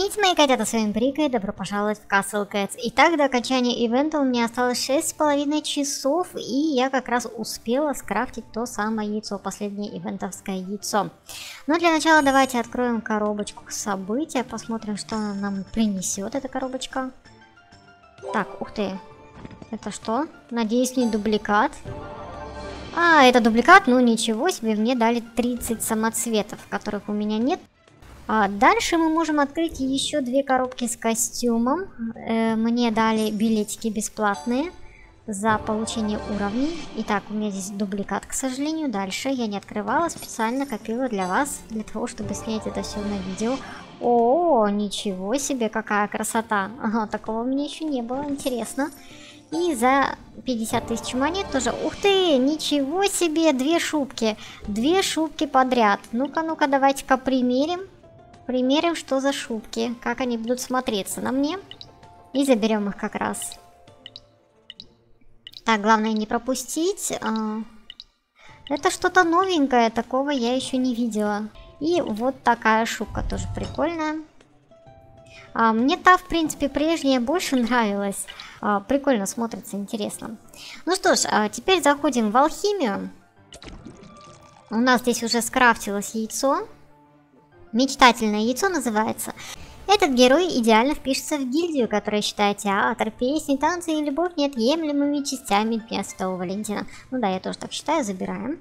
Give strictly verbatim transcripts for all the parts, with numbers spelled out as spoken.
Помните, мои котята, с вами Брика, и добро пожаловать в Castle Cats. Итак, до окончания ивента у меня осталось шесть с половиной часов, и я как раз успела скрафтить то самое яйцо, последнее ивентовское яйцо. Но для начала давайте откроем коробочку события, посмотрим, что она нам принесет, эта коробочка. Так, ух ты, это что? Надеюсь, не дубликат. А, это дубликат, ну ничего себе, мне дали тридцать самоцветов, которых у меня нет. А дальше мы можем открыть еще две коробки с костюмом. Э, мне дали билетики бесплатные за получение уровней. Итак, у меня здесь дубликат, к сожалению. Дальше я не открывала, специально копила для вас, для того, чтобы снять это все на видео. О, ничего себе, какая красота! Ага, такого у меня еще не было, интересно. И за пятьдесят тысяч монет тоже. Ух ты, ничего себе, две шубки. Две шубки подряд. Ну-ка, ну-ка, давайте-ка примерим. Примерим, что за шубки, как они будут смотреться на мне. И заберем их как раз. Так, главное не пропустить. Это что-то новенькое, такого я еще не видела. И вот такая шубка тоже прикольная. Мне та, в принципе, прежняя больше нравилась. Прикольно смотрится, интересно. Ну что ж, теперь заходим в алхимию. У нас здесь уже скрафтилось яйцо. Мечтательное яйцо называется. Этот герой идеально впишется в гильдию, которая считает театр, песни, танцы и любовь неотъемлемыми частями Дня Святого Валентина. Ну да, я тоже так считаю, забираем.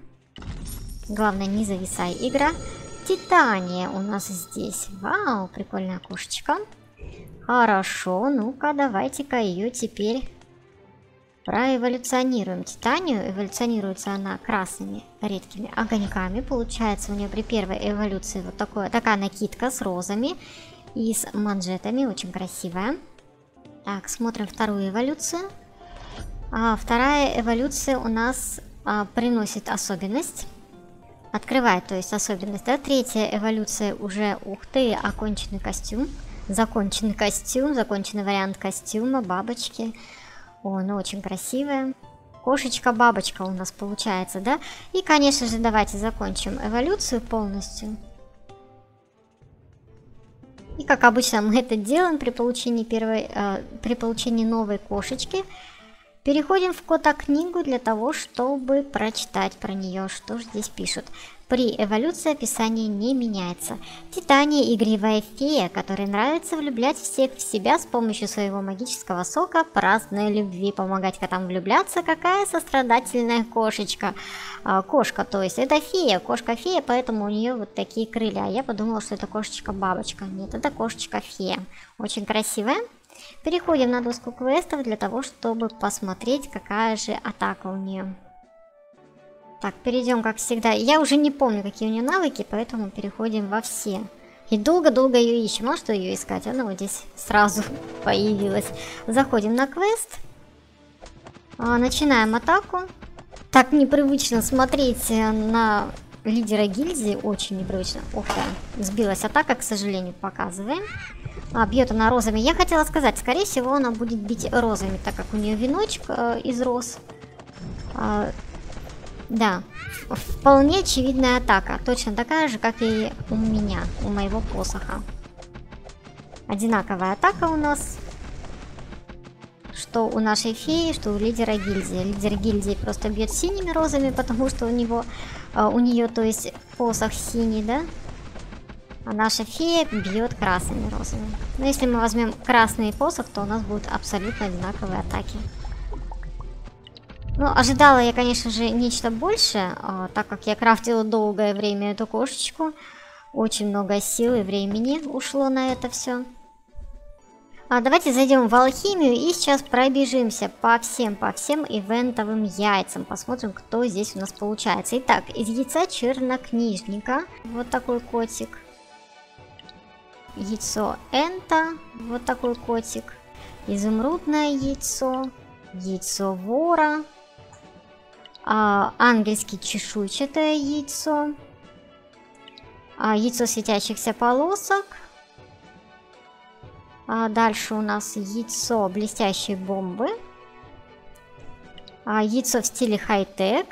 Главное, не зависай, игра. Титания у нас здесь. Вау, прикольная кошечка. Хорошо, ну-ка, давайте-ка ее теперь проэволюционируем. Титанию эволюционируется она красными редкими огоньками. Получается у нее при первой эволюции вот такое, такая накидка с розами и с манжетами. Очень красивая. Так, смотрим вторую эволюцию. А, вторая эволюция у нас а, приносит особенность. Открывает, то есть, особенность. Да? Третья эволюция уже, ух ты, оконченный костюм. Законченный костюм, законченный вариант костюма, бабочки. О, ну очень красивая. Кошечка-бабочка у нас получается, да? И, конечно же, давайте закончим эволюцию полностью. И, как обычно, мы это делаем при получении, первой, э, при получении новой кошечки. Переходим в кота-книгу для того, чтобы прочитать про нее, что же здесь пишут. При эволюции описание не меняется. Титания – игривая фея, которой нравится влюблять всех в себя с помощью своего магического сока, праздной любви, помогать котам влюбляться. Какая сострадательная кошечка. А, кошка, то есть, это фея, кошка-фея, поэтому у нее вот такие крылья. Я подумала, что это кошечка-бабочка. Нет, это кошечка-фея. Очень красивая. Переходим на доску квестов для того, чтобы посмотреть, какая же атака у нее. Так, перейдем, как всегда. Я уже не помню, какие у нее навыки, поэтому переходим во все. И долго-долго ее ищем. Может, что ее искать? Она вот здесь сразу появилась. Заходим на квест. Начинаем атаку. Так непривычно смотреть на лидера гильдии. Очень непривычно. Ох, да. Сбилась атака, к сожалению, показываем. А, бьет она розами. Я хотела сказать, скорее всего, она будет бить розами, так как у нее веночек э, из роз. Э, да, вполне очевидная атака. Точно такая же, как и у меня, у моего посоха. Одинаковая атака у нас. Что у нашей феи, что у лидера гильдии. Лидер гильдии просто бьет синими розами, потому что у него, э, у нее, то есть, посох синий, да? А наша фея бьет красными розами. Но если мы возьмем красный посох, то у нас будут абсолютно одинаковые атаки. Ну, ожидала я, конечно же, нечто большее, так как я крафтила долгое время эту кошечку. Очень много сил и времени ушло на это все. А давайте зайдем в алхимию и сейчас пробежимся по всем, по всем ивентовым яйцам. Посмотрим, кто здесь у нас получается. Итак, из яйца чернокнижника вот такой котик. Яйцо энта, вот такой котик. Изумрудное яйцо, яйцо вора, а, ангельски чешуйчатое яйцо, а, яйцо светящихся полосок. А дальше у нас яйцо блестящей бомбы, а, яйцо в стиле хай-тек,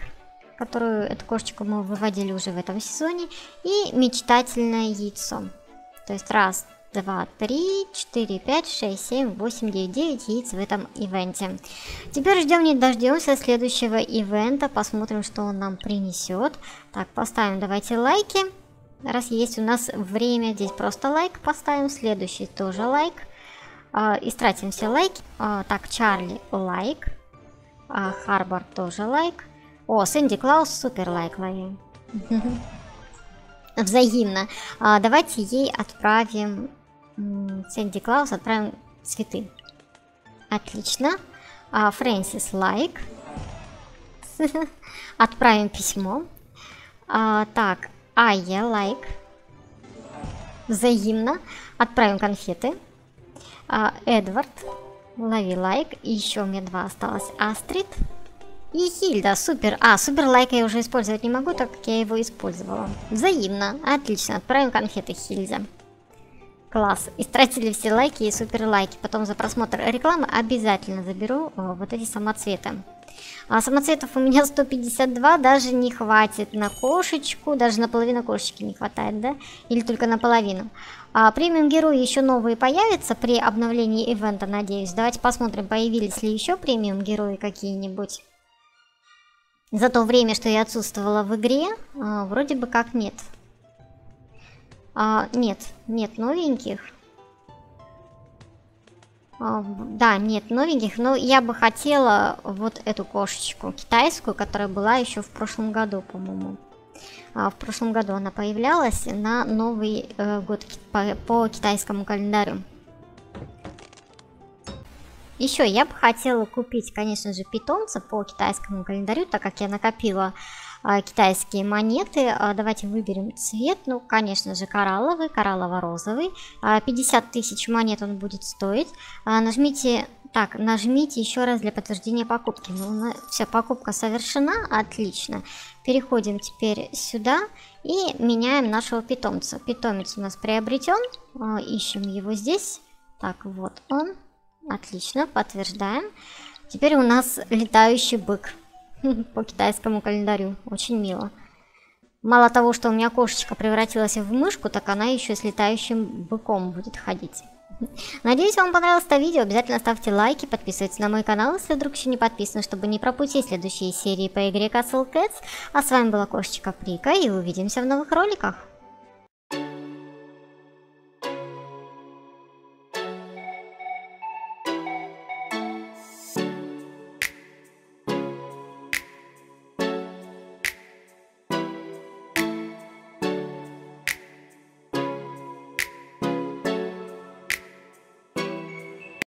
которую эту кошечку мы выводили уже в этом сезоне, и мечтательное яйцо. То есть раз, два, три, четыре, пять, шесть, семь, восемь, девять, девять яиц в этом ивенте. Теперь ждем, не дождемся следующего ивента, посмотрим, что он нам принесет. Так, поставим, давайте, лайки. Раз есть у нас время, здесь просто лайк поставим, следующий тоже лайк. Э, истратим все лайки. Э, так, Чарли лайк. Э, Харбор тоже лайк. О, Сэнди Клаус супер лайк ловим. Взаимно. Э, давайте ей отправим, Сэнди Клаус отправим цветы. Отлично. Э, Фрэнсис лайк. Отправим письмо. Э, так. А я лайк. Взаимно. Отправим конфеты. А, Эдвард. Лови лайк. И еще у меня два осталось. Астрид. И Хильда. Супер. А, супер лайк я уже использовать не могу, так как я его использовала. Взаимно. Отлично. Отправим конфеты Хильде. Класс. Истратили все лайки и супер лайки. Потом за просмотр рекламы обязательно заберу о, вот эти самоцветы. А самоцветов у меня сто пятьдесят два, даже не хватит на кошечку, даже на половину кошечки не хватает, да? Или только на половину. А, премиум герои еще новые появятся при обновлении ивента, надеюсь. Давайте посмотрим, появились ли еще премиум герои какие-нибудь. За то время, что я отсутствовала в игре, а, вроде бы как нет. А, нет, нет новеньких. Да, нет новеньких, но я бы хотела вот эту кошечку китайскую, которая была еще в прошлом году, по-моему. В прошлом году она появлялась на Новый год по, по китайскому календарю. Еще я бы хотела купить, конечно же, питомца по китайскому календарю, так как я накопила китайские монеты. Давайте выберем цвет, ну, конечно же, коралловый, кораллово-розовый. пятьдесят тысяч монет он будет стоить. Нажмите, так, нажмите еще раз для подтверждения покупки. Ну, все, покупка совершена, отлично. Переходим теперь сюда и меняем нашего питомца. Питомец у нас приобретен, ищем его здесь. Так, вот он, отлично, подтверждаем. Теперь у нас летающий бык. По китайскому календарю. Очень мило. Мало того, что у меня кошечка превратилась в мышку, так она еще с летающим быком будет ходить. Надеюсь, вам понравилось это видео. Обязательно ставьте лайки, подписывайтесь на мой канал, если вдруг еще не подписаны, чтобы не пропустить следующие серии по игре Castle Cats. А с вами была кошечка Брика, и увидимся в новых роликах.